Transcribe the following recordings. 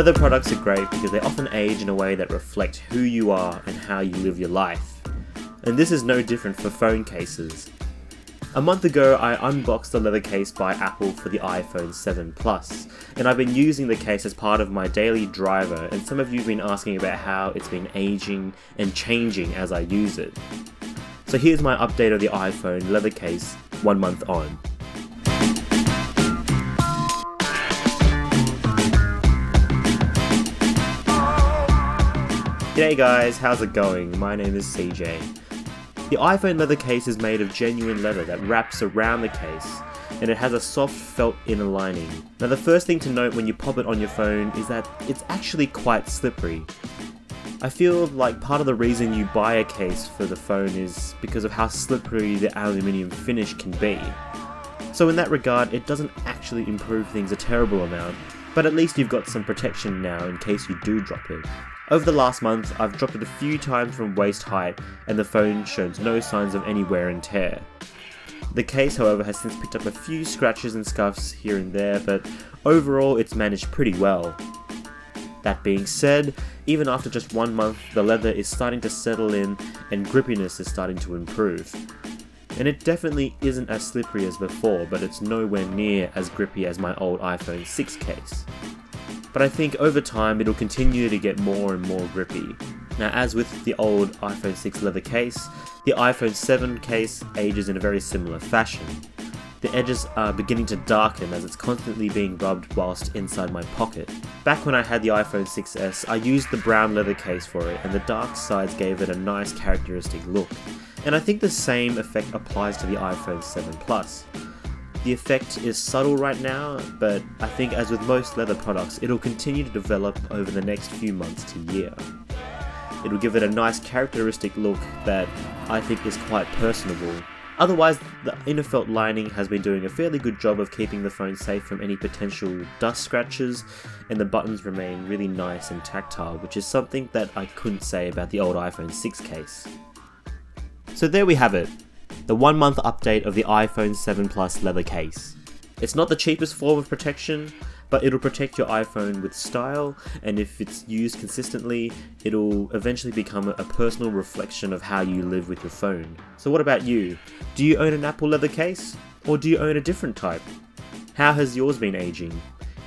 Leather products are great because they often age in a way that reflects who you are and how you live your life. And this is no different for phone cases. A month ago, I unboxed the leather case by Apple for the iPhone 7 Plus, and I've been using the case as part of my daily driver, and some of you have been asking about how it's been aging and changing as I use it. So here's my update of the iPhone leather case 1 month on. G'day guys, how's it going? My name is CJ. The iPhone leather case is made of genuine leather that wraps around the case, and it has a soft felt inner lining. Now the first thing to note when you pop it on your phone is that it's actually quite slippery. I feel like part of the reason you buy a case for the phone is because of how slippery the aluminium finish can be. So in that regard, it doesn't actually improve things a terrible amount, but at least you've got some protection now in case you do drop it. Over the last month, I've dropped it a few times from waist height and the phone shows no signs of any wear and tear. The case, however, has since picked up a few scratches and scuffs here and there, but overall it's managed pretty well. That being said, even after just 1 month, the leather is starting to settle in and grippiness is starting to improve. And it definitely isn't as slippery as before, but it's nowhere near as grippy as my old iPhone 6 case. But I think over time it'll continue to get more and more grippy. Now as with the old iPhone 6 leather case, the iPhone 7 case ages in a very similar fashion. The edges are beginning to darken as it's constantly being rubbed whilst inside my pocket. Back when I had the iPhone 6S, I used the brown leather case for it and the dark sides gave it a nice characteristic look. And I think the same effect applies to the iPhone 7 Plus. The effect is subtle right now, but I think as with most leather products, it'll continue to develop over the next few months to year. It'll give it a nice characteristic look that I think is quite personable. Otherwise, the inner felt lining has been doing a fairly good job of keeping the phone safe from any potential dust scratches, and the buttons remain really nice and tactile, which is something that I couldn't say about the old iPhone 6 case. So there we have it. The 1 month update of the iPhone 7 Plus leather case. It's not the cheapest form of protection, but it'll protect your iPhone with style, and if it's used consistently, it'll eventually become a personal reflection of how you live with your phone. So what about you? Do you own an Apple leather case? Or do you own a different type? How has yours been aging?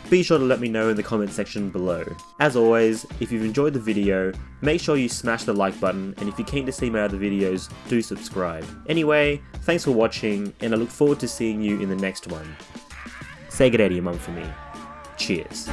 Be sure to let me know in the comment section below. As always, if you've enjoyed the video, make sure you smash the like button, and if you're keen to see more other videos, do subscribe. Anyway, thanks for watching, and I look forward to seeing you in the next one. Say good day to your mum for me. Cheers.